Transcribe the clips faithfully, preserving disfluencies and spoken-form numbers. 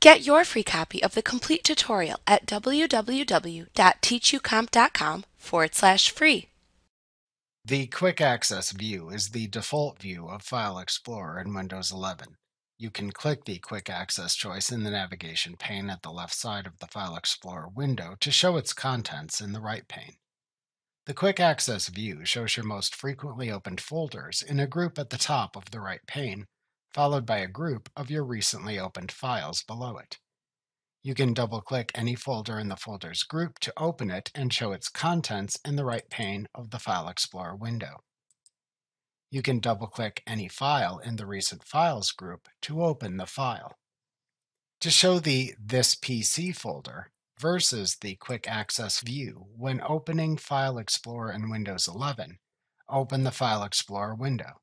Get your free copy of the complete tutorial at w w w dot teach u comp dot com forward slash free. The Quick Access view is the default view of File Explorer in Windows eleven. You can click the Quick Access choice in the navigation pane at the left side of the File Explorer window to show its contents in the right pane. The Quick Access view shows your most frequently opened folders in a group at the top of the right pane, followed by a group of your recently opened files below it. You can double-click any folder in the Folders group to open it and show its contents in the right pane of the File Explorer window. You can double-click any file in the Recent Files group to open the file. To show the This P C folder versus the Quick Access view when opening File Explorer in Windows eleven, open the File Explorer window.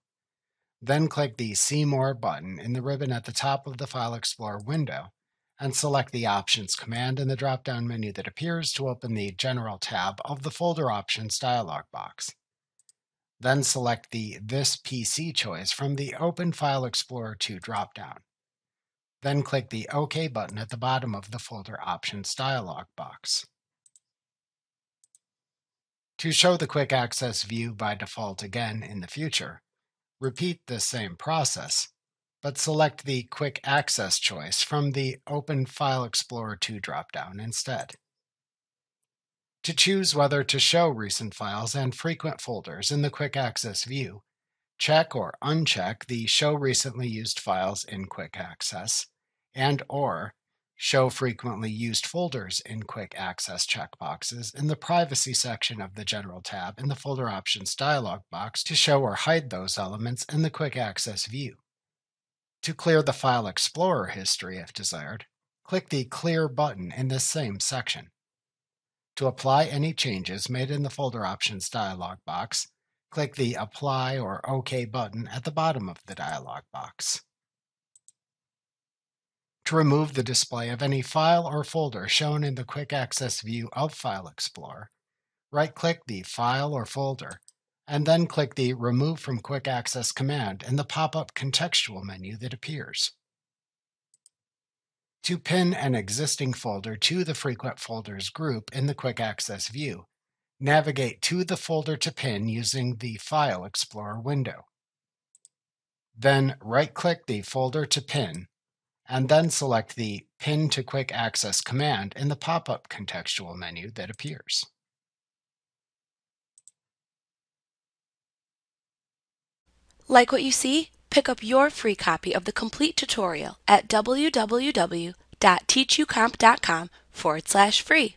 Then click the See More button in the ribbon at the top of the File Explorer window and select the Options command in the drop-down menu that appears to open the General tab of the Folder Options dialog box. Then select the This P C choice from the Open File Explorer to drop-down. Then click the OK button at the bottom of the Folder Options dialog box. To show the Quick Access view by default again in the future, repeat this same process, but select the Quick Access choice from the Open File Explorer to drop-down instead. To choose whether to show recent files and frequent folders in the Quick Access view, check or uncheck the Show Recently Used Files in Quick Access and or Show Frequently Used Folders in Quick Access checkboxes in the Privacy section of the General tab in the Folder Options dialog box to show or hide those elements in the Quick Access view. To clear the File Explorer history if desired, click the Clear button in this same section. To apply any changes made in the Folder Options dialog box, click the Apply or OK button at the bottom of the dialog box. To remove the display of any file or folder shown in the Quick Access view of File Explorer, right-click the File or Folder, and then click the Remove from Quick Access command in the pop-up contextual menu that appears. To pin an existing folder to the Frequent Folders group in the Quick Access view, navigate to the folder to pin using the File Explorer window. Then right-click the folder to pin, and then select the Pin to Quick Access command in the pop-up contextual menu that appears. Like what you see? Pick up your free copy of the complete tutorial at w w w dot teach u comp dot com forward slash free.